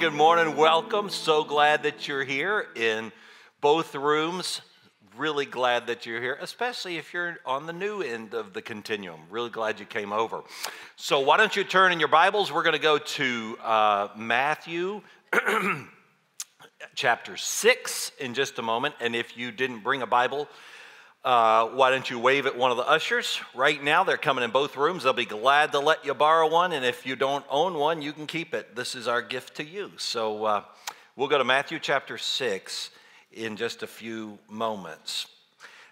Good morning. Welcome. So glad that you're here in both rooms. Really glad that you're here, especially if you're on the new end of the continuum. Really glad you came over. So why don't you turn in your Bibles? We're going to go to Matthew chapter 6 in just a moment. And if you didn't bring a Bible, why don't you wave at one of the ushers right now? They're coming in both rooms. They'll be glad to let you borrow one. And if you don't own one, you can keep it. This is our gift to you. So we'll go to Matthew chapter 6 in just a few moments.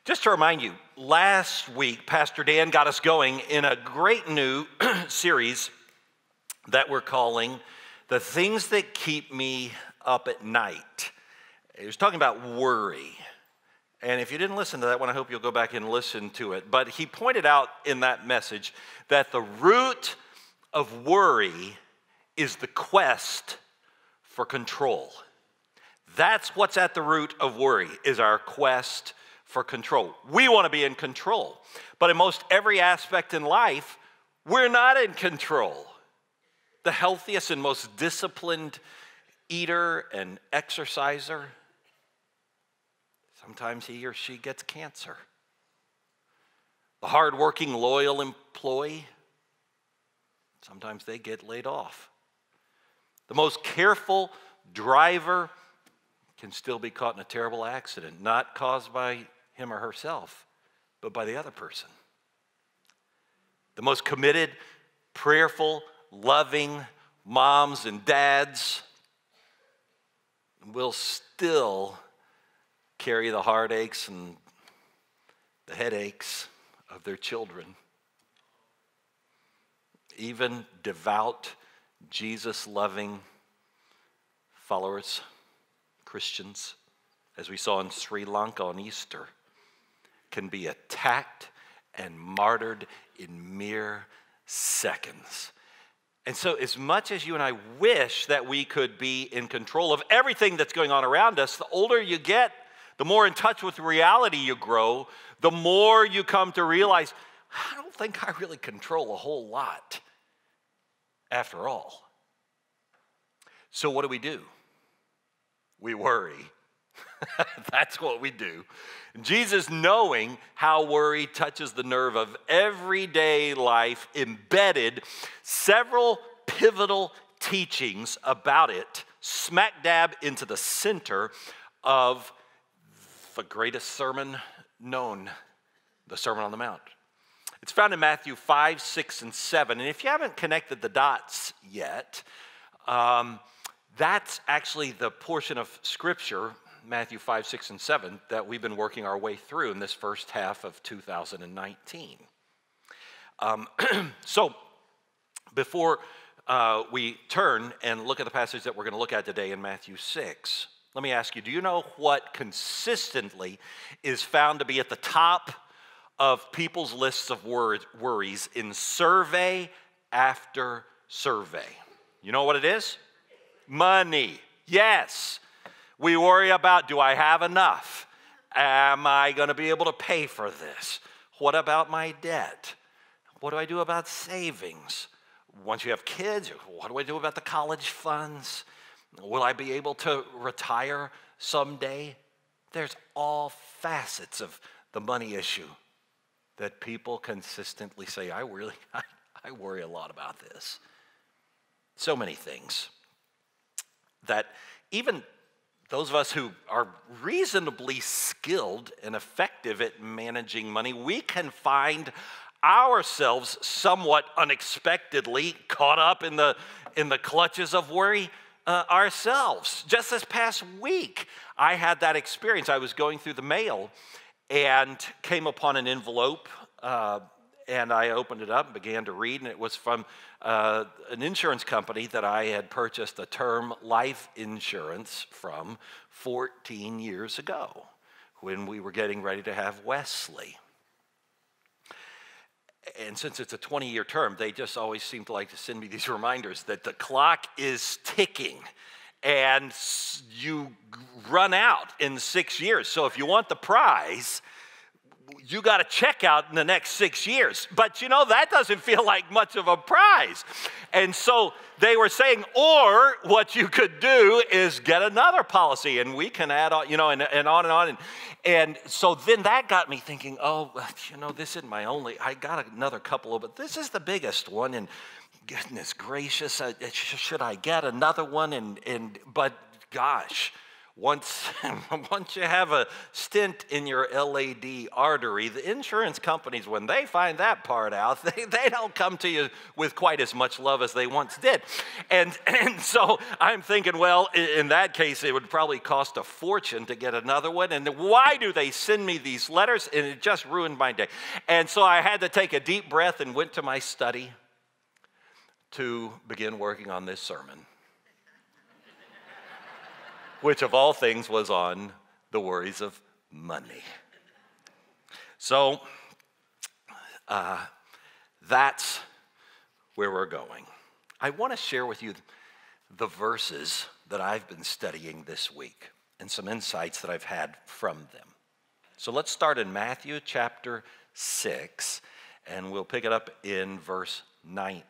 Just to remind you, last week, Pastor Dan got us going in a great new series that we're calling The Things That Keep Me Up at Night. He was talking about worry. And if you didn't listen to that one, I hope you'll go back and listen to it. But he pointed out in that message that the root of worry is the quest for control. That's what's at the root of worry, is our quest for control. We want to be in control. But in most every aspect in life, we're not in control. The healthiest and most disciplined eater and exerciser, sometimes he or she gets cancer. The hardworking, loyal employee, sometimes they get laid off. The most careful driver can still be caught in a terrible accident, not caused by him or herself, but by the other person. The most committed, prayerful, loving moms and dads will still carry the heartaches and the headaches of their children. Even devout, Jesus-loving followers, Christians, as we saw in Sri Lanka on Easter, can be attacked and martyred in mere seconds. And so as much as you and I wish that we could be in control of everything that's going on around us, the older you get, the more in touch with reality you grow, the more you come to realize, I don't think I really control a whole lot after all. So what do? We worry. That's what we do. Jesus, knowing how worry touches the nerve of everyday life, embedded several pivotal teachings about it, smack dab into the center of the greatest sermon known, the Sermon on the Mount. It's found in Matthew 5, 6, and 7. And if you haven't connected the dots yet, that's actually the portion of Scripture, Matthew 5, 6, and 7, that we've been working our way through in this first half of 2019. So before we turn and look at the passage that we're going to look at today in Matthew 6, let me ask you, do you know what consistently is found to be at the top of people's lists of worries in survey after survey? You know what it is? Money. Yes. We worry about, do I have enough? Am I going to be able to pay for this? What about my debt? What do I do about savings? Once you have kids, what do I do about the college funds? Will I be able to retire someday? There's all facets of the money issue that people consistently say, I worry a lot about this. So many things that even those of us who are reasonably skilled and effective at managing money, we can find ourselves somewhat unexpectedly caught up in the clutches of worry. Ourselves. Just this past week, I had that experience. I was going through the mail and came upon an envelope, and I opened it up and began to read, and it was from an insurance company that I had purchased a term life insurance from 14 years ago when we were getting ready to have Wesley. And since it's a 20-year term, they just always seem to like to send me these reminders that the clock is ticking and you run out in 6 years. So if you want the prize, you got a checkout in the next 6 years. But you know, that doesn't feel like much of a prize. And so they were saying, or what you could do is get another policy and we can add on, you know, and on and on. And so then that got me thinking, oh, you know, this isn't my only, I got another couple of, but this is the biggest one. And goodness gracious, should I get another one? But gosh, once you have a stent in your LAD artery, the insurance companies, when they find that part out, they don't come to you with quite as much love as they once did. And so I'm thinking, well, in that case, it would probably cost a fortune to get another one. And why do they send me these letters? And it just ruined my day. And so I had to take a deep breath and went to my study to begin working on this sermon, which of all things was on the worries of money. So that's where we're going. I want to share with you the verses that I've been studying this week and some insights that I've had from them. So let's start in Matthew chapter 6, and we'll pick it up in verse 19.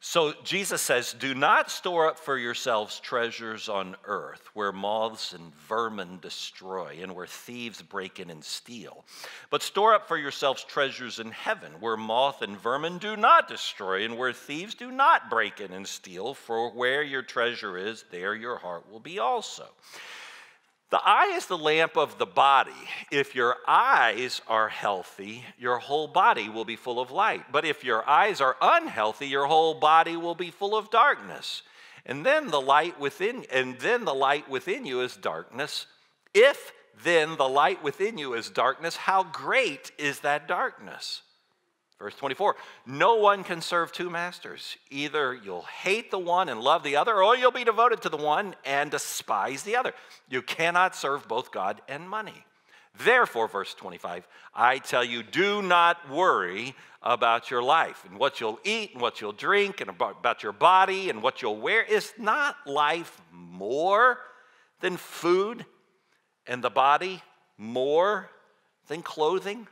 So Jesus says, do not store up for yourselves treasures on earth where moths and vermin destroy and where thieves break in and steal, but store up for yourselves treasures in heaven where moth and vermin do not destroy and where thieves do not break in and steal, for where your treasure is, there your heart will be also. The eye is the lamp of the body. If your eyes are healthy, your whole body will be full of light. But if your eyes are unhealthy, your whole body will be full of darkness. If then the light within you is darkness, how great is that darkness? Verse 24, no one can serve two masters. Either you'll hate the one and love the other, or you'll be devoted to the one and despise the other. You cannot serve both God and money. Therefore, verse 25, I tell you, do not worry about your life and what you'll eat and what you'll drink and about your body and what you'll wear. Is not life more than food and the body more than clothing?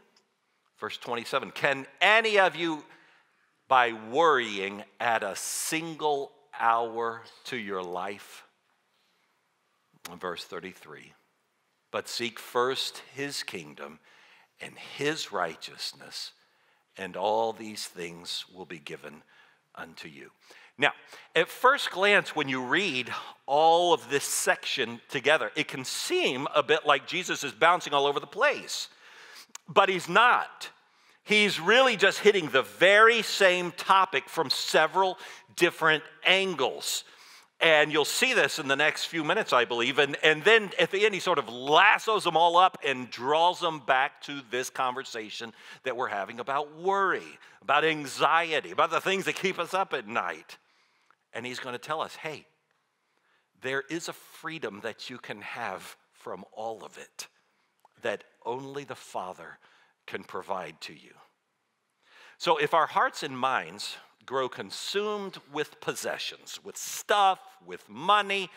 Verse 27, can any of you, by worrying, add a single hour to your life? And verse 33, but seek first his kingdom and his righteousness, and all these things will be given unto you. Now, at first glance, when you read all of this section together, it can seem a bit like Jesus is bouncing all over the place. But he's not. He's really just hitting the very same topic from several different angles. And you'll see this in the next few minutes, I believe. And then at the end, he sort of lassos them all up and draws them back to this conversation that we're having about worry, about anxiety, about the things that keep us up at night. And he's going to tell us, hey, there is a freedom that you can have from all of it that only the Father can provide to you. So if our hearts and minds grow consumed with possessions, with stuff, with money,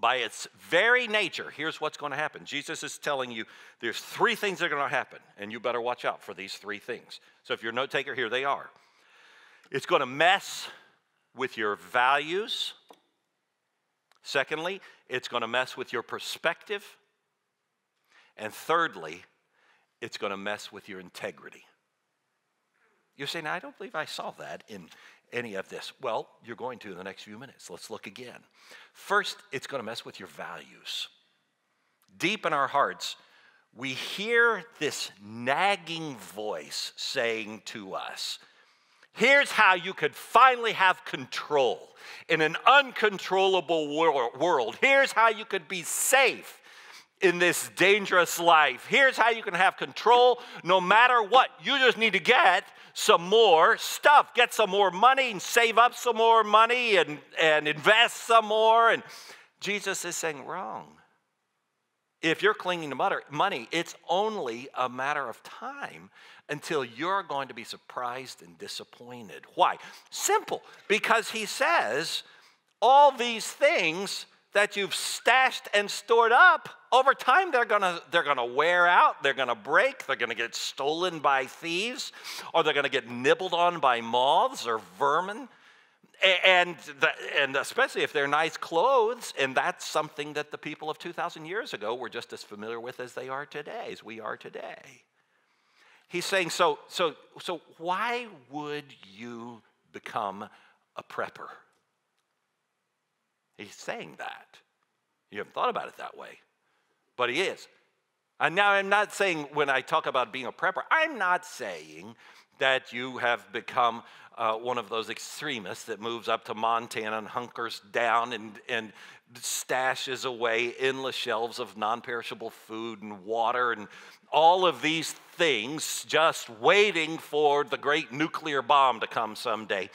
by its very nature, here's what's going to happen. Jesus is telling you there's three things that are going to happen, and you better watch out for these three things. So if you're a note taker, here they are. It's going to mess with your values. Secondly, it's going to mess with your perspective. And thirdly, it's going to mess with your integrity. You're saying, I don't believe I saw that in any of this. Well, you're going to in the next few minutes. Let's look again. First, it's going to mess with your values. Deep in our hearts, we hear this nagging voice saying to us, here's how you could finally have control in an uncontrollable world. Here's how you could be safe in this dangerous life. Here's how you can have control no matter what. You just need to get some more stuff. Get some more money and save up some more money and invest some more. And Jesus is saying, wrong. If you're clinging to money, it's only a matter of time until you're going to be surprised and disappointed. Why? Simple. Because he says, all these things that you've stashed and stored up Over time, they're gonna wear out, they're gonna break, they're gonna get stolen by thieves, or they're gonna get nibbled on by moths or vermin. And especially if they're nice clothes, and that's something that the people of 2,000 years ago were just as familiar with as they are today, as we are today. He's saying, so why would you become a prepper? He's saying that. You haven't thought about it that way, but he is. And now I'm not saying, when I talk about being a prepper, I'm not saying that you have become one of those extremists that moves up to Montana and hunkers down and stashes away endless shelves of non-perishable food and water and all of these things, just waiting for the great nuclear bomb to come someday.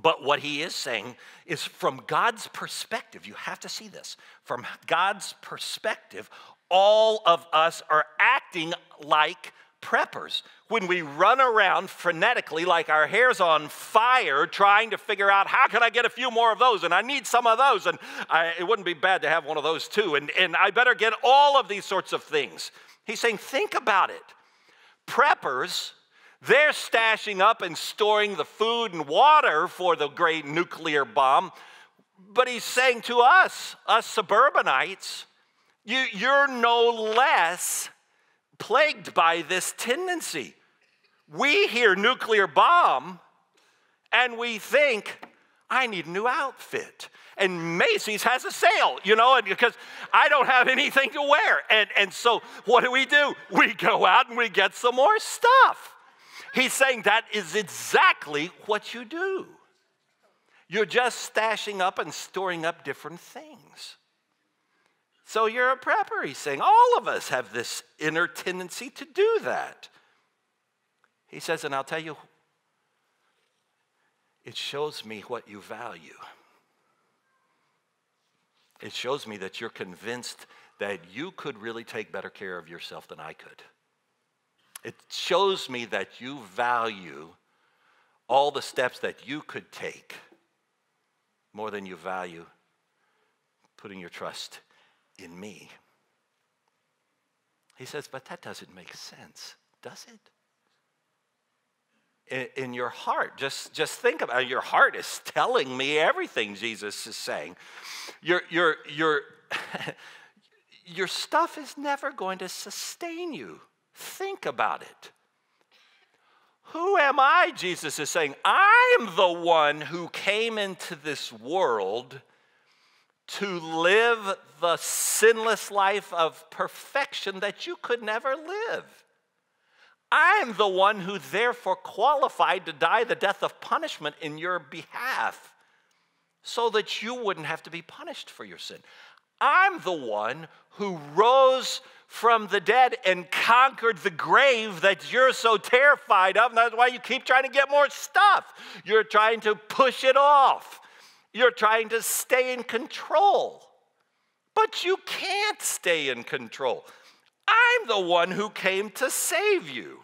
But what he is saying is, from God's perspective, you have to see this, from God's perspective, all of us are acting like preppers when we run around frenetically like our hair's on fire trying to figure out, how can I get a few more of those, and I need some of those, and it wouldn't be bad to have one of those too, and I better get all of these sorts of things. He's saying, think about it. Preppers, they're stashing up and storing the food and water for the great nuclear bomb, but he's saying to us, us suburbanites, you're no less plagued by this tendency. We hear nuclear bomb and we think, I need a new outfit, and Macy's has a sale, you know, and because I don't have anything to wear. And so what do? We go out and we get some more stuff. He's saying that is exactly what you do. You're just stashing up and storing up different things. So you're a prepper, he's saying. All of us have this inner tendency to do that. He says, and I'll tell you, it shows me what you value. It shows me that you're convinced that you could really take better care of yourself than I could. It shows me that you value all the steps that you could take more than you value putting your trust in me. He says, but that doesn't make sense, does it? In your heart, just think about it. Your heart is telling me everything Jesus is saying. Your stuff is never going to sustain you. Think about it. Who am I? Jesus is saying, I'm the one who came into this world to live the sinless life of perfection that you could never live. I'm the one who therefore qualified to die the death of punishment in your behalf so that you wouldn't have to be punished for your sin. I'm the one who rose from the dead and conquered the grave that you're so terrified of, and that's why you keep trying to get more stuff. You're trying to push it off. You're trying to stay in control, but you can't stay in control. I'm the one who came to save you.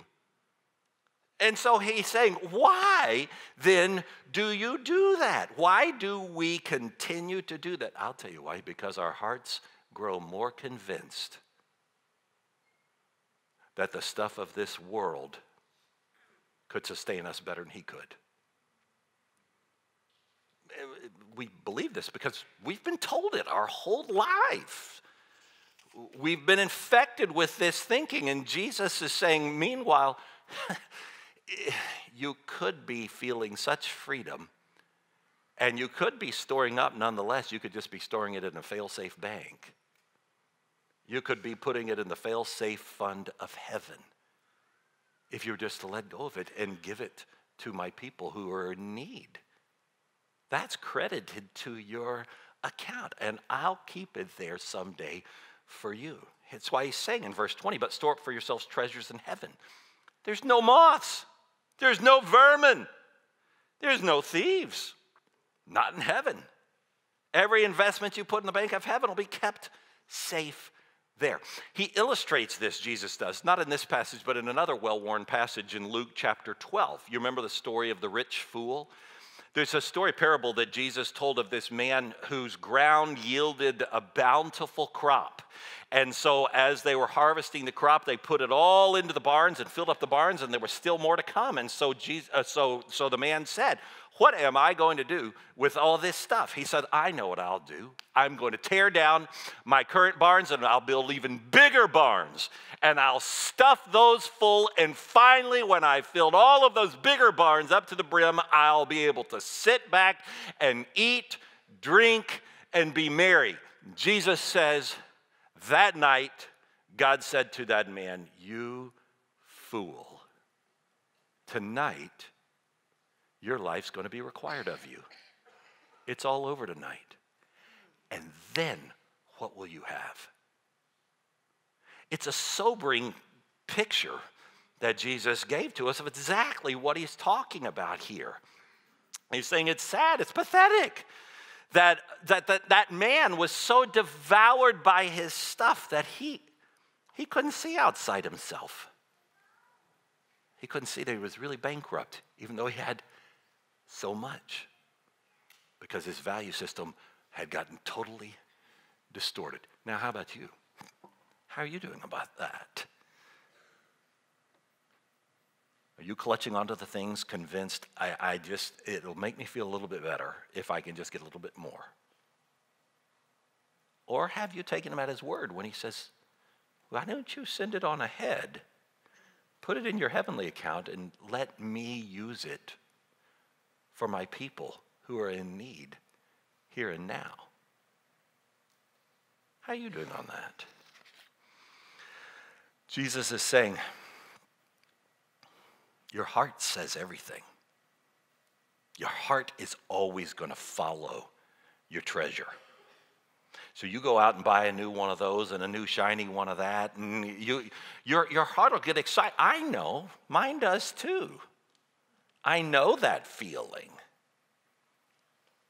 And so he's saying, why then do you do that? Why do we continue to do that? I'll tell you why, because our hearts grow more convinced that the stuff of this world could sustain us better than he could. We believe this because we've been told it our whole life. We've been infected with this thinking, and Jesus is saying, meanwhile, you could be feeling such freedom, and you could be storing up nonetheless. You could just be storing it in a fail-safe bank. You could be putting it in the fail-safe fund of heaven if you were just to let go of it and give it to my people who are in need. That's credited to your account, and I'll keep it there someday for you. It's why he's saying in verse 20, but store up for yourselves treasures in heaven. There's no moths. There's no vermin. There's no thieves. Not in heaven. Every investment you put in the bank of heaven will be kept safe there. He illustrates this, Jesus does, not in this passage, but in another well-worn passage in Luke chapter 12. You remember the story of the rich fool? There's a story parable that Jesus told of this man whose ground yielded a bountiful crop. And so as they were harvesting the crop, they put it all into the barns and filled up the barns, and there was still more to come. And so Jesus, so the man said, "What am I going to do with all this stuff?" He said, "I know what I'll do. I'm going to tear down my current barns, and I'll build even bigger barns, and I'll stuff those full. And finally, when I've filled all of those bigger barns up to the brim, I'll be able to sit back and eat, drink, and be merry." Jesus says, that night, God said to that man, "You fool, tonight your life's going to be required of you. It's all over tonight. And then what will you have?" It's a sobering picture that Jesus gave to us of exactly what he's talking about here. He's saying it's sad, it's pathetic that man was so devoured by his stuff that he couldn't see outside himself. He couldn't see that he was really bankrupt, even though he had so much, because his value system had gotten totally distorted. Now, how about you? How are you doing about that? Are you clutching onto the things convinced, it'll make me feel a little bit better if I can just get a little bit more? Or have you taken him at his word when he says, "Why don't you send it on ahead? Put it in your heavenly account and let me use it for my people who are in need here and now"? How are you doing on that? Jesus is saying, your heart says everything. Your heart is always going to follow your treasure. So you go out and buy a new one of those and a new shiny one of that, and your heart will get excited. I know. Mine does too. I know that feeling.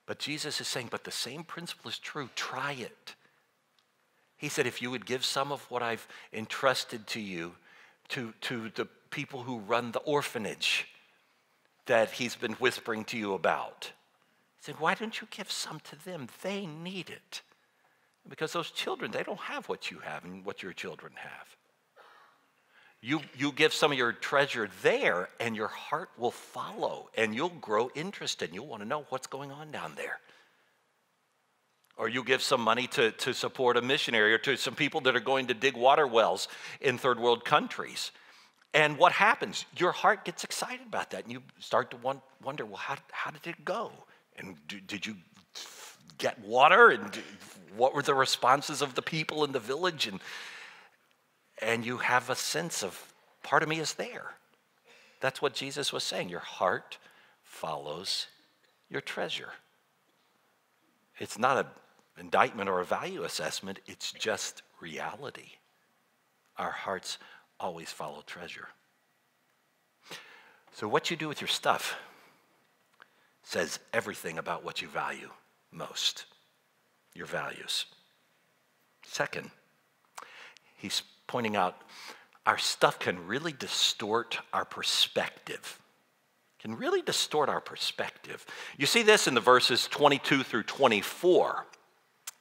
But Jesus is saying, but the same principle is true. Try it. He said, if you would give some of what I've entrusted to you to the people who run the orphanage that he's been whispering to you about. He said, why don't you give some to them? They need it. Because those children, they don't have what you have and what your children have. You give some of your treasure there, and your heart will follow, and you'll grow interested, and you'll want to know what's going on down there. Or you give some money to support a missionary or to some people that are going to dig water wells in third world countries. And what happens? Your heart gets excited about that, and you start to wonder, well, how did it go? And did you get water? And what were the responses of the people in the village? And you have a sense of, part of me is there. That's what Jesus was saying. Your heart follows your treasure. It's not an indictment or a value assessment. It's just reality. Our hearts always follow treasure. So what you do with your stuff says everything about what you value most, your values. Second, he's pointing out our stuff can really distort our perspective. Can really distort our perspective. You see this in the verses 22 through 24,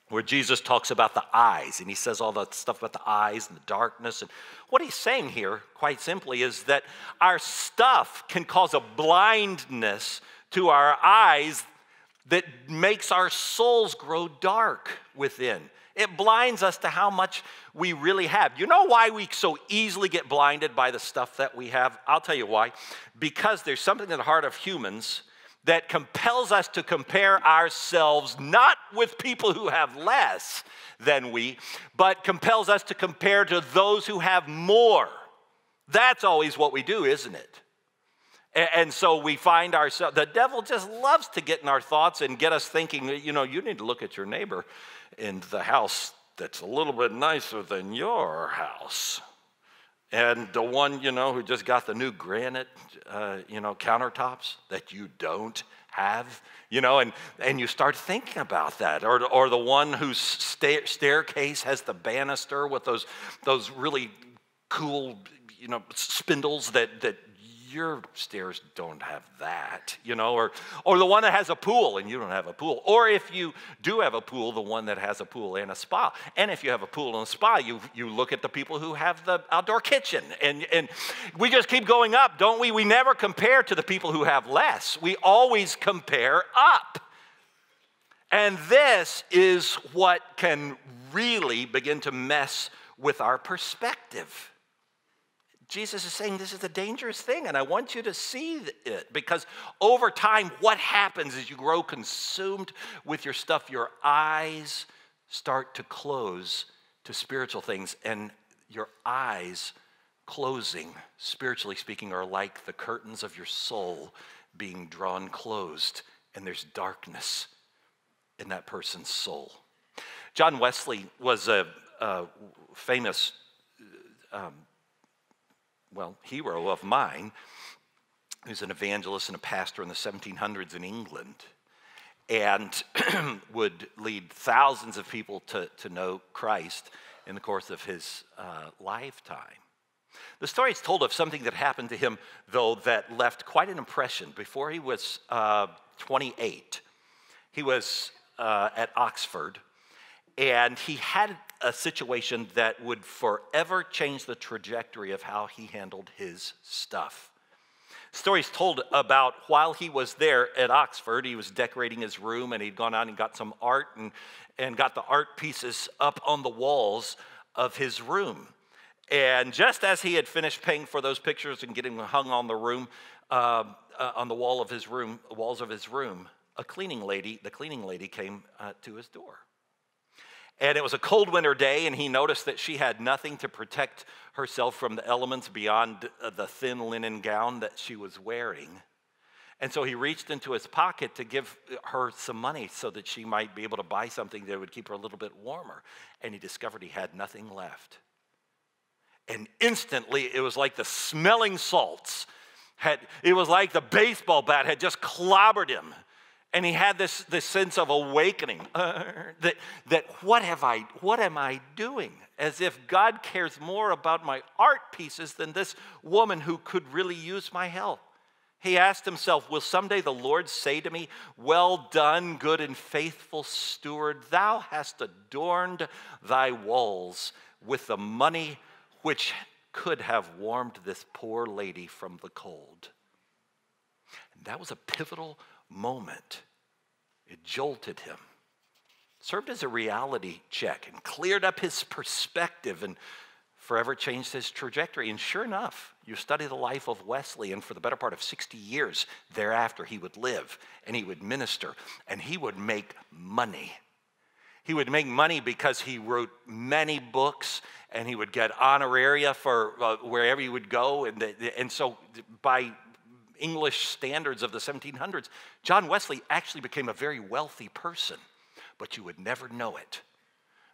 where Jesus talks about the eyes, and he says all that stuff about the eyes and the darkness. And what he's saying here, quite simply, is that our stuff can cause a blindness to our eyes that makes our souls grow dark within. It blinds us to how much we really have. You know why we so easily get blinded by the stuff that we have? I'll tell you why. Because there's something in the heart of humans that compels us to compare ourselves not with people who have less than we, but compels us to compare to those who have more. That's always what we do, isn't it? And so we find ourselves, the devil just loves to get in our thoughts and get us thinking, you know, you need to look at your neighbor in the house that's a little bit nicer than your house. And the one, you know, who just got the new granite, you know, countertops that you don't have, you know, and you start thinking about that. Or the one whose staircase has the banister with those really cool, you know, spindles that your stairs don't have that, you know, or the one that has a pool and you don't have a pool. Or if you do have a pool, the one that has a pool and a spa. And if you have a pool and a spa, you look at the people who have the outdoor kitchen. And we just keep going up, don't we? We never compare to the people who have less. We always compare up. And this is what can really begin to mess with our perspective. Jesus is saying this is a dangerous thing, and I want you to see it, because over time, what happens is you grow consumed with your stuff. Your eyes start to close to spiritual things, and your eyes closing, spiritually speaking, are like the curtains of your soul being drawn closed, and there's darkness in that person's soul. John Wesley was a famous hero of mine, who's an evangelist and a pastor in the 1700s in England, and would lead thousands of people to know Christ in the course of his lifetime. The story is told of something that happened to him, though, that left quite an impression. Before he was 28, he was at Oxford, and he had a situation that would forever change the trajectory of how he handled his stuff. Stories told about while he was there at Oxford, he was decorating his room, and he'd gone out and got some art and got the art pieces up on the walls of his room. And just as he had finished paying for those pictures and getting them hung on the room, on the wall of his room, walls of his room, the cleaning lady came to his door. And it was a cold winter day, and he noticed that she had nothing to protect herself from the elements beyond the thin linen gown that she was wearing. And so he reached into his pocket to give her some money so that she might be able to buy something that would keep her a little bit warmer. And he discovered he had nothing left. And instantly, it was like the smelling salts it was like the baseball bat had just clobbered him. And he had this sense of awakening, that what am I doing? As if God cares more about my art pieces than this woman who could really use my help. He asked himself, will someday the Lord say to me, well done, good and faithful steward, thou hast adorned thy walls with the money which could have warmed this poor lady from the cold. And that was a pivotal moment. It jolted him, served as a reality check, and cleared up his perspective and forever changed his trajectory. And sure enough, you study the life of Wesley, and for the better part of 60 years thereafter, he would live, and he would minister, and he would make money. He would make money because he wrote many books, and he would get honoraria for wherever he would go. And so by English standards of the 1700s, John Wesley actually became a very wealthy person, but you would never know it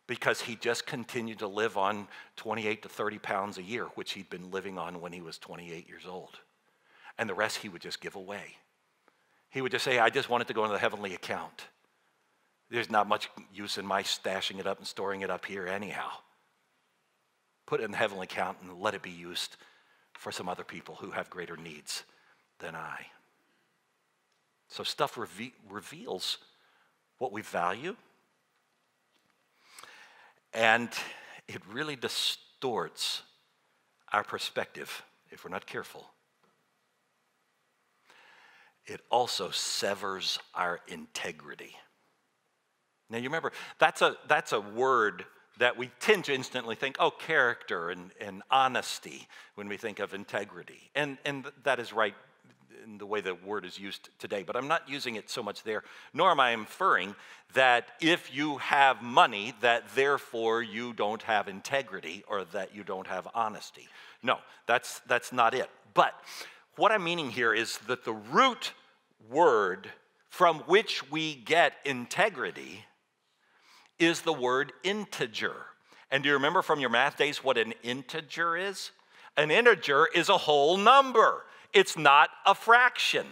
because he just continued to live on 28 to 30 pounds a year, which he'd been living on when he was 28 years old. And the rest he would just give away. He would just say, I just want it to go into the heavenly account. There's not much use in my stashing it up and storing it up here anyhow. Put it in the heavenly account and let it be used for some other people who have greater needs than I. So stuff reveals what we value, and it really distorts our perspective if we're not careful. It also severs our integrity. Now you remember, that's a word that we tend to instantly think, oh, character and honesty when we think of integrity. And that is right in the way the word is used today, but I'm not using it so much there, nor am I inferring that if you have money, that therefore you don't have integrity or that you don't have honesty. No, that's not it. But what I'm meaning here is that the root word from which we get integrity is the word integer. And do you remember from your math days what an integer is? An integer is a whole number. It's not a fraction.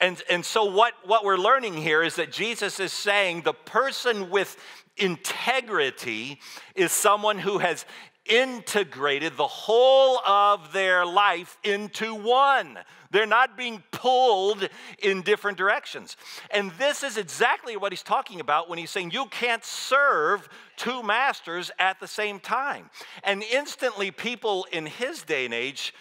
And so what we're learning here is that Jesus is saying the person with integrity is someone who has integrated the whole of their life into one. They're not being pulled in different directions. And this is exactly what he's talking about when he's saying you can't serve two masters at the same time. And instantly people in his day and age,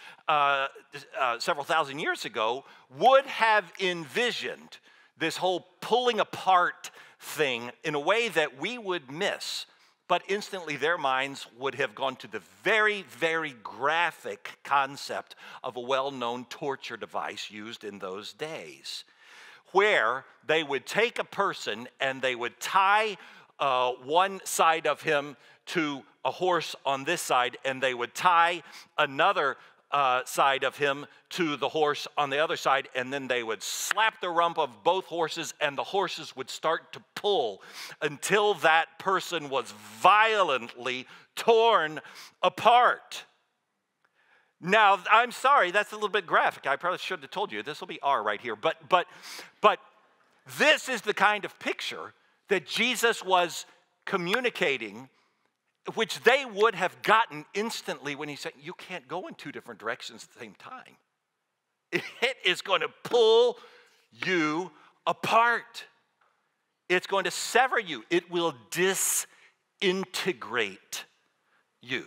several thousand years ago, would have envisioned this whole pulling apart thing in a way that we would miss. But instantly their minds would have gone to the very, very graphic concept of a well-known torture device used in those days, where they would take a person and they would tie one side of him to a horse on this side, and they would tie another side of him to the horse on the other side, and then they would slap the rump of both horses, and the horses would start to pull until that person was violently torn apart. Now, I'm sorry, that's a little bit graphic. I probably should have told you. This will be R right here. But this is the kind of picture that Jesus was communicating, which they would have gotten instantly when he said, you can't go in two different directions at the same time. It is going to pull you apart. It's going to sever you. It will disintegrate you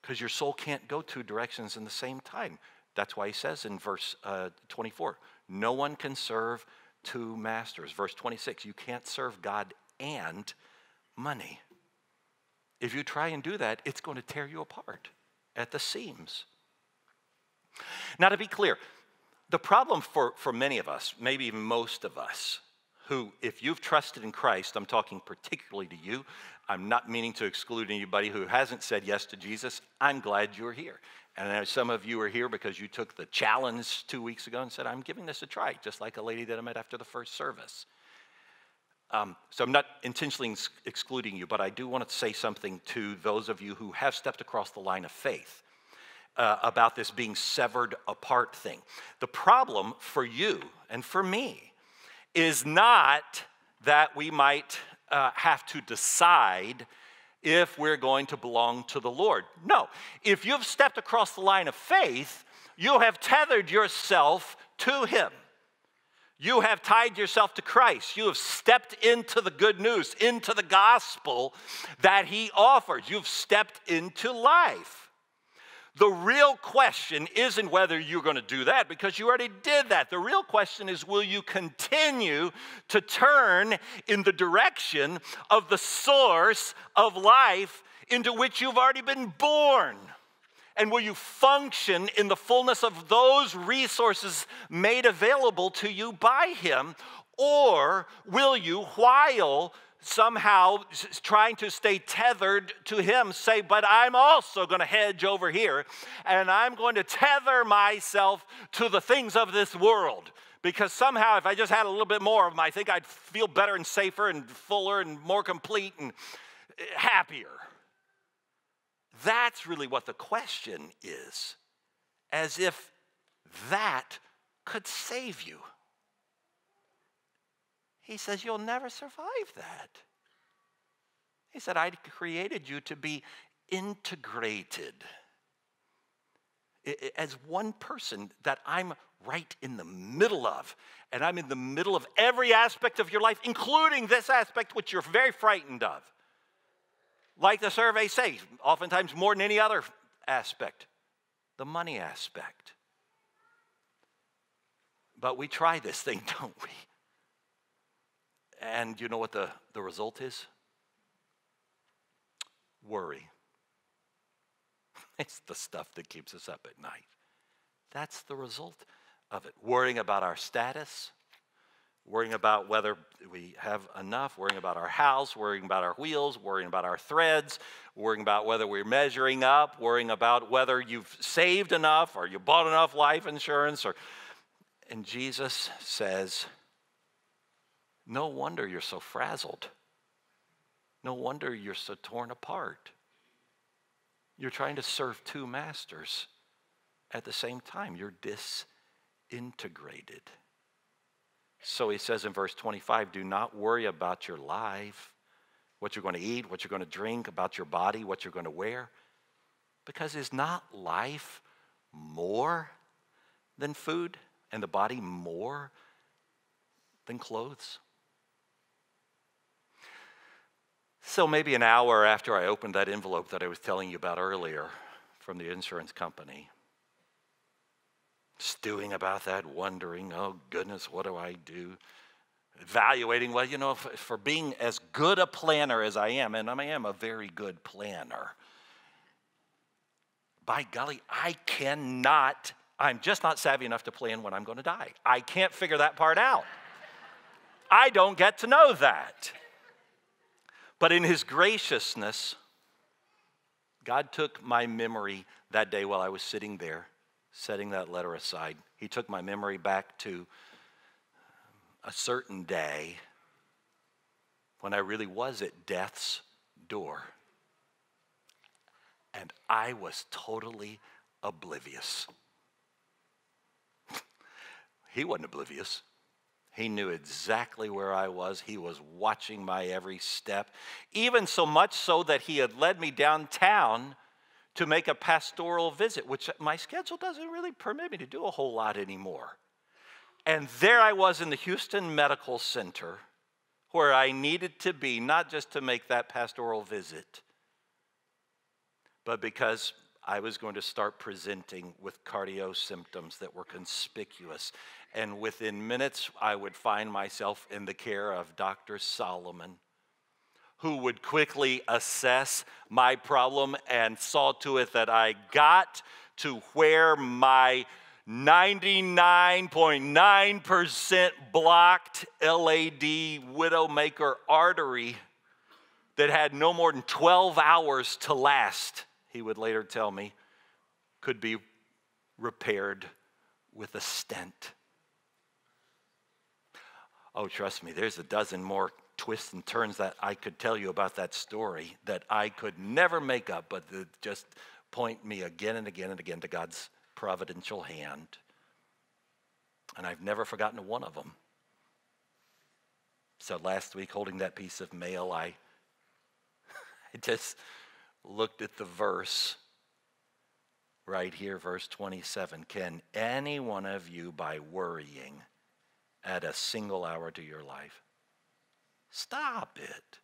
because your soul can't go two directions in the same time. That's why he says in verse 24, no one can serve two masters. Verse 26, you can't serve God and money. If you try and do that, it's going to tear you apart at the seams. Now, to be clear, the problem for many of us, maybe even most of us, who, if you've trusted in Christ, I'm talking particularly to you. I'm not meaning to exclude anybody who hasn't said yes to Jesus. I'm glad you're here. And some of you are here because you took the challenge 2 weeks ago and said, I'm giving this a try, just like a lady that I met after the first service. So I'm not intentionally excluding you, but I do want to say something to those of you who have stepped across the line of faith about this being severed apart thing. The problem for you and for me is not that we might have to decide if we're going to belong to the Lord. No, if you've stepped across the line of faith, you have tethered yourself to him. You have tied yourself to Christ. You have stepped into the good news, into the gospel that he offers. You've stepped into life. The real question isn't whether you're going to do that, because you already did that. The real question is, will you continue to turn in the direction of the source of life into which you've already been born? And will you function in the fullness of those resources made available to you by him? Or will you, while somehow trying to stay tethered to him, say, but I'm also going to hedge over here, and I'm going to tether myself to the things of this world? Because somehow, if I just had a little bit more of them, I think I'd feel better and safer and fuller and more complete and happier. That's really what the question is, as if that could save you. He says, you'll never survive that. He said, I created you to be integrated as one person that I'm right in the middle of, and I'm in the middle of every aspect of your life, including this aspect which you're very frightened of. Like the surveys say, oftentimes more than any other aspect, the money aspect. But we try this thing, don't we? And you know what the result is? Worry. It's the stuff that keeps us up at night. That's the result of it. Worrying about our status, worrying about whether we have enough, worrying about our house, worrying about our wheels, worrying about our threads, worrying about whether we're measuring up, worrying about whether you've saved enough or you bought enough life insurance. And Jesus says, no wonder you're so frazzled. No wonder you're so torn apart. You're trying to serve two masters at the same time. You're disintegrated. So he says in verse 25, do not worry about your life, what you're going to eat, what you're going to drink, about your body, what you're going to wear. Because is not life more than food and the body more than clothes? So maybe an hour after I opened that envelope that I was telling you about earlier from the insurance company, stewing about that, wondering, oh goodness, what do I do? Evaluating, well, you know, for being as good a planner as I am, and I am a very good planner, by golly, I'm just not savvy enough to plan when I'm going to die. I can't figure that part out. I don't get to know that. But in his graciousness, God took my memory that day while I was sitting there, setting that letter aside. He took my memory back to a certain day when I really was at death's door. And I was totally oblivious. He wasn't oblivious. He knew exactly where I was. He was watching my every step, even so much so that he had led me downtown to make a pastoral visit, which my schedule doesn't really permit me to do a whole lot anymore. And there I was in the Houston Medical Center, where I needed to be, not just to make that pastoral visit, but because I was going to start presenting with cardio symptoms that were conspicuous. And within minutes, I would find myself in the care of Dr. Solomon, who would quickly assess my problem and saw to it that I got to where my 99.9% blocked LAD widowmaker artery that had no more than 12 hours to last, he would later tell me, could be repaired with a stent. Oh, trust me, there's a dozen more twists and turns that I could tell you about that story that I could never make up, but just point me again and again and again to God's providential hand. And I've never forgotten one of them. So last week, holding that piece of mail, I just looked at the verse right here, verse 27. Can any one of you, by worrying, add a single hour to your life? Stop it.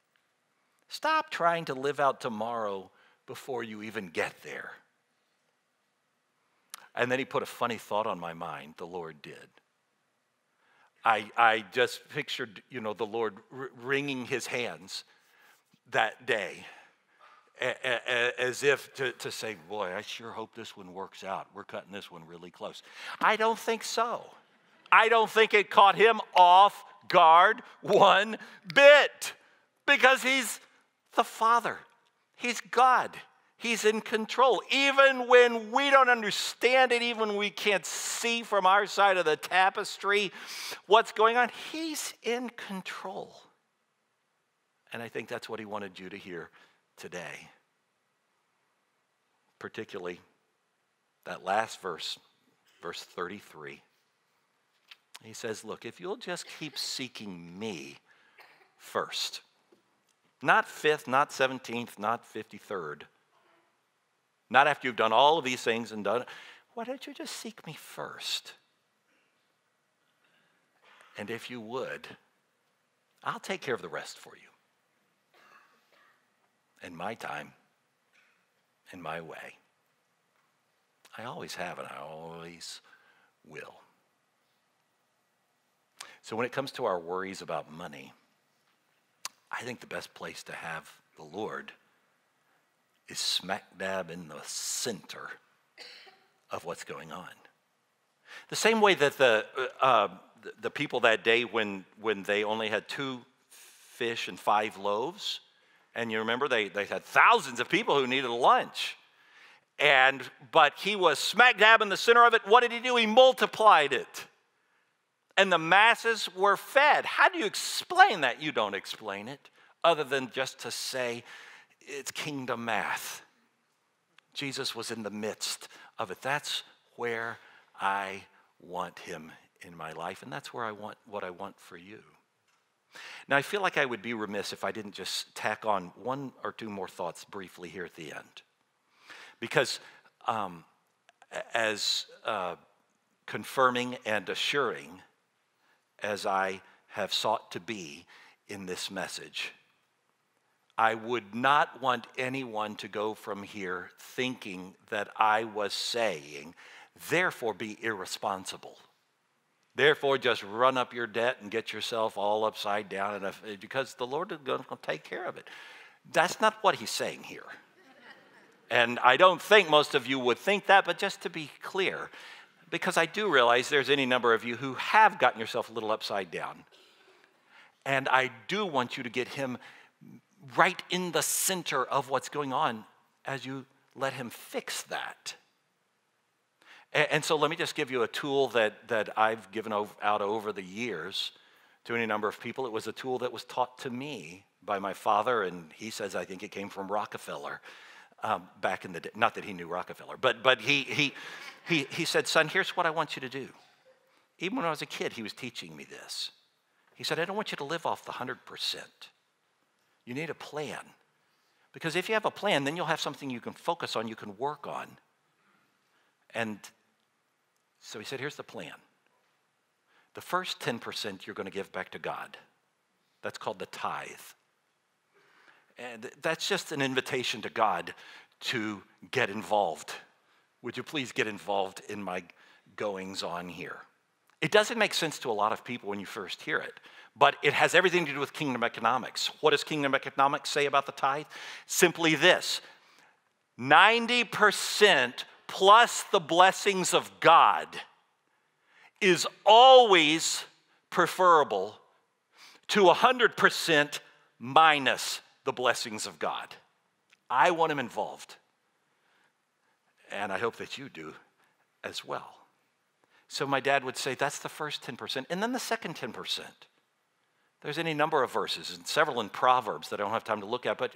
Stop trying to live out tomorrow before you even get there. And then he put a funny thought on my mind, the Lord did. I just pictured, you know, the Lord wringing his hands that day, as if to say, boy, I sure hope this one works out. We're cutting this one really close. I don't think so. I don't think it caught him off guard one bit, because he's the Father. He's God. He's in control. Even when we don't understand it, even when we can't see from our side of the tapestry what's going on, he's in control. And I think that's what he wanted you to hear today. Particularly that last verse, verse 33. He says, look, if you'll just keep seeking me first, not 5th, not 17th, not 53rd, not after you've done all of these things and done, why don't you just seek me first? And if you would, I'll take care of the rest for you. In my time, in my way. I always have and I always will. So when it comes to our worries about money, I think the best place to have the Lord is smack dab in the center of what's going on. The same way that the people that day when they only had 2 fish and 5 loaves, and you remember they had thousands of people who needed a lunch. But he was smack dab in the center of it. What did he do? He multiplied it. And the masses were fed. How do you explain that? You don't explain it, other than just to say it's kingdom math. Jesus was in the midst of it. That's where I want him in my life, and that's where I want what I want for you. Now, I feel like I would be remiss if I didn't just tack on one or two more thoughts briefly here at the end. Because as confirming and assuring as I have sought to be in this message, I would not want anyone to go from here thinking that I was saying, therefore be irresponsible. Therefore, just run up your debt and get yourself all upside down, because the Lord is going to take care of it. That's not what he's saying here. And I don't think most of you would think that, but just to be clear, because I do realize there's any number of you who have gotten yourself a little upside down. And I do want you to get him right in the center of what's going on as you let him fix that. And so let me just give you a tool that I've given out over the years to any number of people. It was a tool that was taught to me by my father, and he says I think it came from Rockefeller back in the day. Not that he knew Rockefeller, but he said, son, here's what I want you to do. Even when I was a kid, he was teaching me this. He said, I don't want you to live off the 100%. You need a plan. Because if you have a plan, then you'll have something you can focus on, you can work on. And so he said, here's the plan. The first 10% you're going to give back to God. That's called the tithe. And that's just an invitation to God to get involved. Would you please get involved in my goings on here? It doesn't make sense to a lot of people when you first hear it, but it has everything to do with kingdom economics. What does kingdom economics say about the tithe? Simply this, 90% plus the blessings of God is always preferable to 100% minus the blessings of God. I want him involved. And I hope that you do as well. So my dad would say, that's the first 10%. And then the second 10%. There's any number of verses, and several in Proverbs that I don't have time to look at, but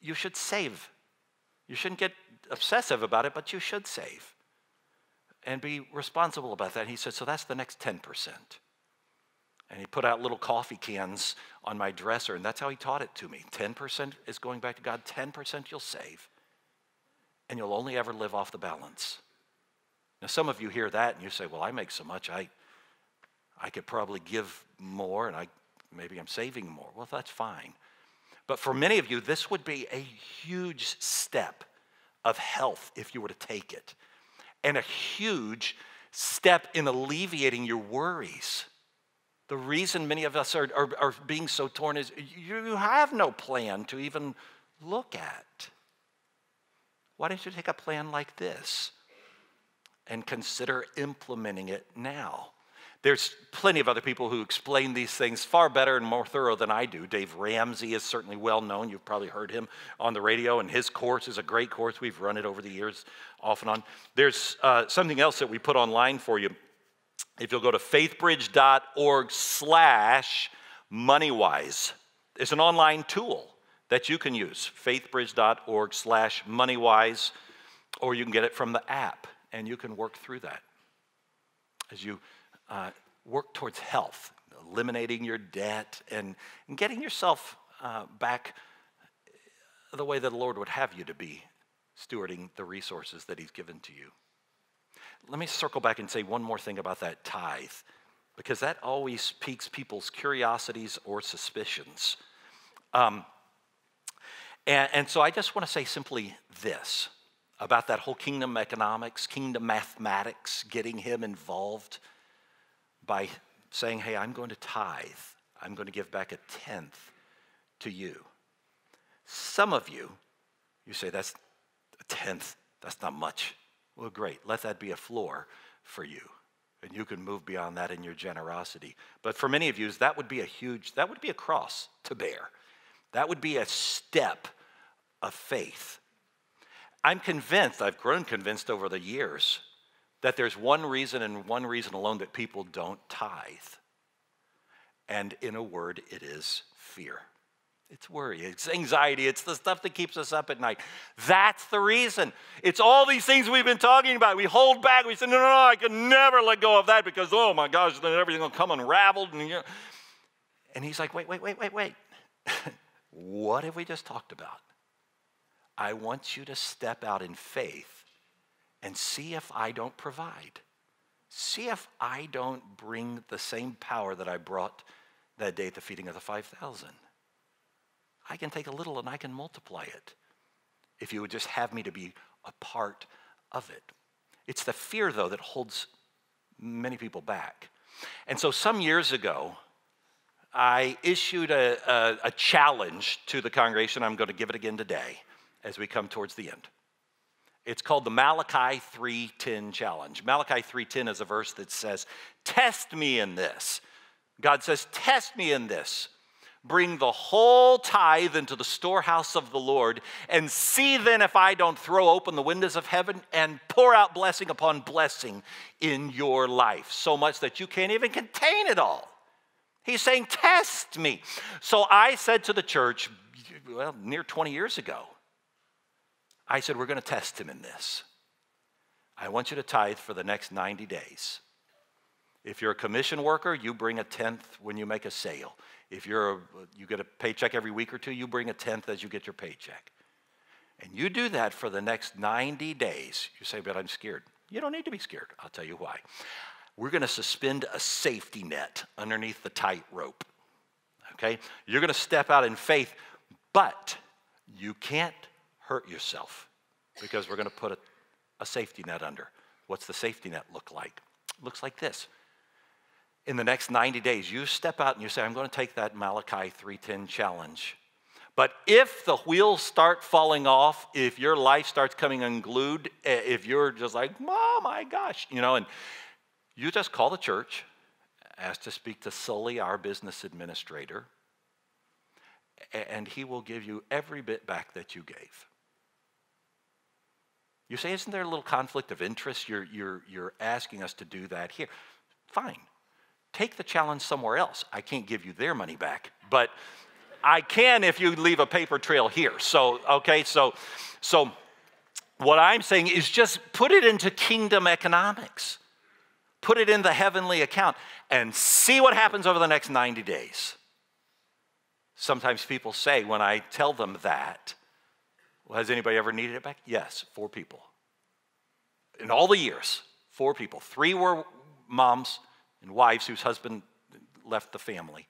you should save. You shouldn't get obsessive about it, but you should save and be responsible about that. And he said, so that's the next 10%. And he put out little coffee cans on my dresser, and that's how he taught it to me. 10% is going back to God. 10% you'll save, and you'll only ever live off the balance. Now, some of you hear that, and you say, well, I make so much, I could probably give more, and maybe I'm saving more. Well, that's fine. But for many of you, this would be a huge step of health if you were to take it, and a huge step in alleviating your worries. The reason many of us are being so torn is you have no plan to even look at. Why don't you take a plan like this and consider implementing it now? There's plenty of other people who explain these things far better and more thorough than I do. Dave Ramsey is certainly well known. You've probably heard him on the radio, and his course is a great course. We've run it over the years off and on. There's something else that we put online for you. If you'll go to faithbridge.org/moneywise, it's an online tool that you can use, faithbridge.org/moneywise, or you can get it from the app, and you can work through that as you work towards health, eliminating your debt, and getting yourself back the way that the Lord would have you to be, stewarding the resources that he's given to you. Let me circle back and say one more thing about that tithe, because that always piques people's curiosities or suspicions. And so I just want to say simply this about that whole kingdom economics, kingdom mathematics, getting him involved by saying, hey, I'm going to tithe. I'm going to give back a tenth to you. Some of you, you say, that's a tenth, that's not much. Well, great, let that be a floor for you, and you can move beyond that in your generosity. But for many of you, that would be that would be a cross to bear. That would be a step of faith. I've grown convinced over the years that there's one reason and one reason alone that people don't tithe. And in a word, it is fear. It's worry, it's anxiety, it's the stuff that keeps us up at night. That's the reason. It's all these things we've been talking about. We hold back, we say, no, I can never let go of that because, oh my gosh, then everything will come unraveled. And, you know. And he's like, wait. What have we just talked about? I want you to step out in faith and see if I don't provide. See if I don't bring the same power that I brought that day at the feeding of the 5,000. I can take a little and I can multiply it if you would just have me to be a part of it. It's the fear, though, that holds many people back. And so some years ago, I issued a challenge to the congregation. I'm going to give it again today as we come towards the end. It's called the Malachi 3:10 challenge. Malachi 3:10 is a verse that says, test me in this. God says, test me in this. Bring the whole tithe into the storehouse of the Lord, and see then if I don't throw open the windows of heaven and pour out blessing upon blessing in your life, so much that you can't even contain it all. He's saying, test me. So I said to the church, well, near 20 years ago, I said, we're going to test him in this. I want you to tithe for the next 90 days. If you're a commission worker, you bring a tenth when you make a sale. If you get a paycheck every week or two, you bring a tenth as you get your paycheck. And you do that for the next 90 days. You say, but I'm scared. You don't need to be scared. I'll tell you why. We're going to suspend a safety net underneath the tightrope. Okay? You're going to step out in faith, but you can't hurt yourself because we're going to put a safety net under. What's the safety net look like? It looks like this. In the next 90 days, you step out and you say, I'm going to take that Malachi 3:10 challenge. But if the wheels start falling off, if your life starts coming unglued, if you're just like, oh my gosh, you know, and you just call the church, ask to speak to Sully, our business administrator, and he will give you every bit back that you gave. You say, isn't there a little conflict of interest? You're asking us to do that here. Fine. Take the challenge somewhere else. I can't give you their money back, but I can if you leave a paper trail here. So, okay, so what I'm saying is just put it into kingdom economics. Put it in the heavenly account and see what happens over the next 90 days. Sometimes people say when I tell them that, well, has anybody ever needed it back? Yes, 4 people. In all the years, 4 people. 3 were moms and wives whose husband left the family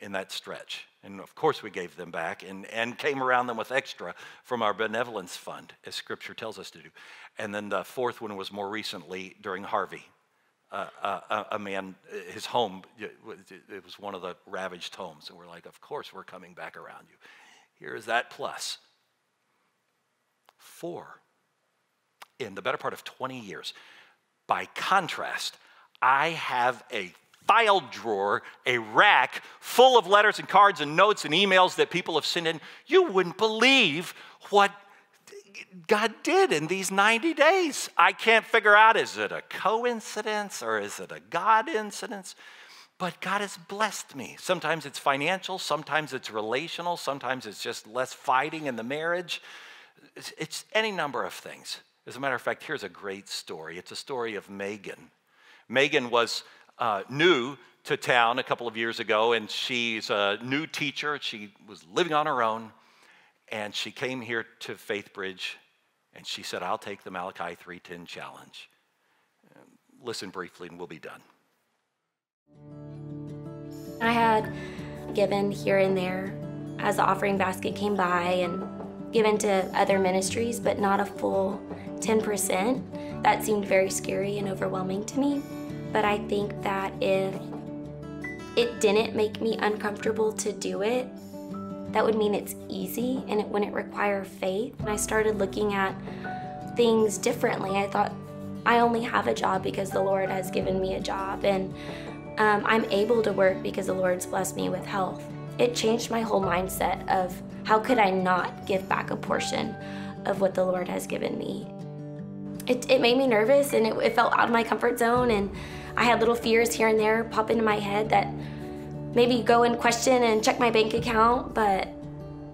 in that stretch. And of course we gave them back and came around them with extra from our benevolence fund, as Scripture tells us to do. And then the 4th one was more recently during Harvey. A man, his home, it was one of the ravaged homes. And we're like, of course, we're coming back around you. Here is that plus. 4 in the better part of 20 years. By contrast, I have a file drawer, a rack full of letters and cards and notes and emails that people have sent in. You wouldn't believe what God did in these 90 days. I can't figure out, is it a coincidence or is it a God incidence? But God has blessed me. Sometimes it's financial, sometimes it's relational, sometimes it's just less fighting in the marriage. It's any number of things. As a matter of fact, here's a great story. It's a story of Megan. Megan was new to town a couple of years ago, and she's a new teacher. She was living on her own. And she came here to Faith Bridge, and she said, I'll take the Malachi 3:10 challenge. Listen briefly, and we'll be done. I had given here and there as the offering basket came by and given to other ministries, but not a full 10%. That seemed very scary and overwhelming to me. But I think that if it didn't make me uncomfortable to do it, that would mean it's easy and it wouldn't require faith. And I started looking at things differently. I thought, I only have a job because the Lord has given me a job, and I'm able to work because the Lord's blessed me with health. It changed my whole mindset of how could I not give back a portion of what the Lord has given me. It made me nervous, and it felt out of my comfort zone, and I had little fears here and there pop into my head that maybe go and question and check my bank account, but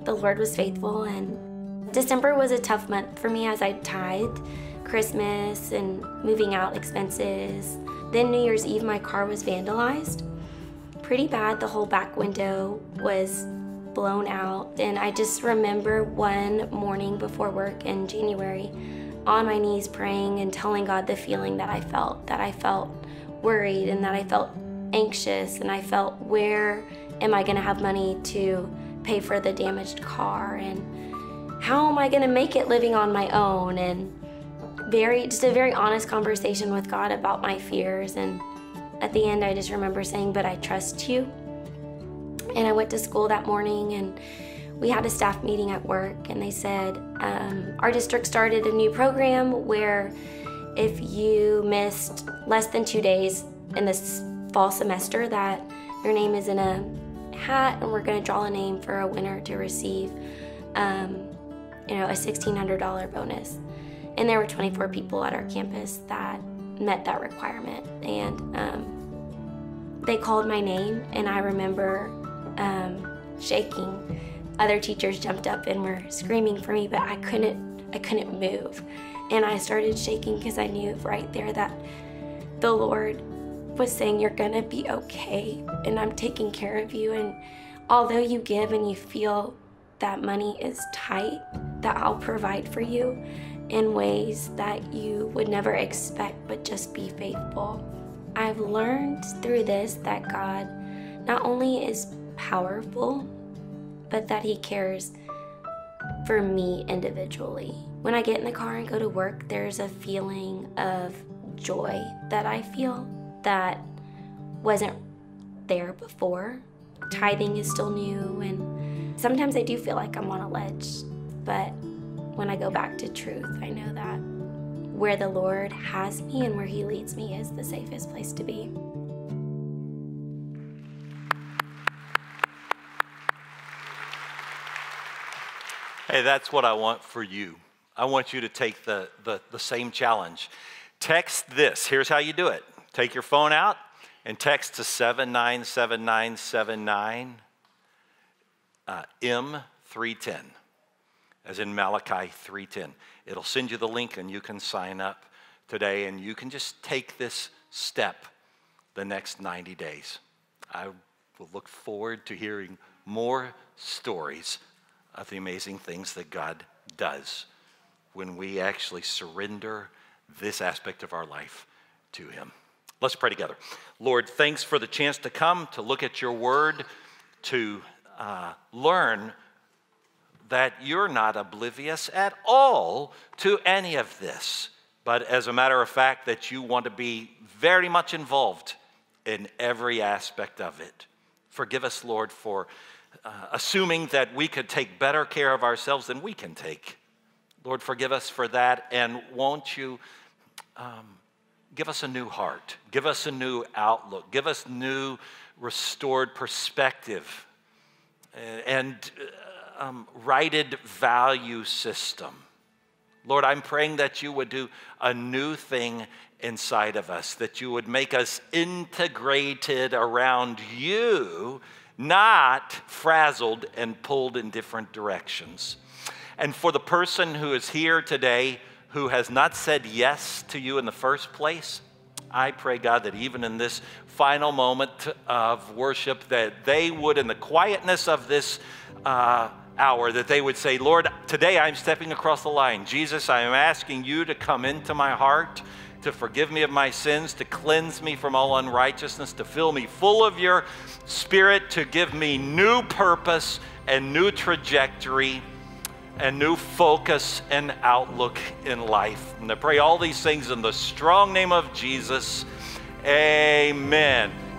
the Lord was faithful. And December was a tough month for me as I tithed. Christmas and moving out expenses. Then New Year's Eve, my car was vandalized. pretty bad. The whole back window was blown out. And I just remember one morning before work in January, on my knees praying and telling God the feeling that I felt worried and that I felt anxious and I felt, where am I gonna have money to pay for the damaged car, and how am I gonna make it living on my own, and just a very honest conversation with God about my fears. And at the end I just remember saying, but I trust you. And I went to school that morning and we had a staff meeting at work, and they said, our district started a new program where if you missed less than 2 days in this fall semester, that your name is in a hat, and we're gonna draw a name for a winner to receive a $1,600 bonus. And there were 24 people at our campus that met that requirement. And they called my name, and I remember shaking. Other teachers jumped up and were screaming for me, but I couldn't move. And I started shaking because I knew right there that the Lord was saying, you're gonna be okay, and I'm taking care of you. And although you give and you feel that money is tight, that I'll provide for you in ways that you would never expect, but just be faithful. I've learned through this that God not only is powerful, but that he cares for me individually. When I get in the car and go to work, there's a feeling of joy that I feel that wasn't there before. Tithing is still new, and sometimes I do feel like I'm on a ledge, but when I go back to truth, I know that where the Lord has me and where he leads me is the safest place to be. Hey, that's what I want for you. I want you to take the same challenge. Text this. Here's how you do it. Take your phone out and text to 797979 M310, as in Malachi 3:10. It'll send you the link and you can sign up today, and you can just take this step the next 90 days. I will look forward to hearing more stories of the amazing things that God does when we actually surrender this aspect of our life to him. Let's pray together. Lord, thanks for the chance to come, to look at your word, to learn that you're not oblivious at all to any of this, but as a matter of fact, that you want to be very much involved in every aspect of it. Forgive us, Lord, for assuming that we could take better care of ourselves than we can take. Lord, forgive us for that, and won't you give us a new heart, give us a new outlook, give us new restored perspective and righted value system. Lord, I'm praying that you would do a new thing inside of us, that you would make us integrated around you, not frazzled and pulled in different directions. And for the person who is here today who has not said yes to you in the first place, I pray, God, that even in this final moment of worship, that they would, in the quietness of this hour, that they would say, Lord, today I'm stepping across the line. Jesus, I am asking you to come into my heart, to forgive me of my sins, to cleanse me from all unrighteousness, to fill me full of your Spirit, to give me new purpose and new trajectory and new focus and outlook in life. And I pray all these things in the strong name of Jesus. Amen.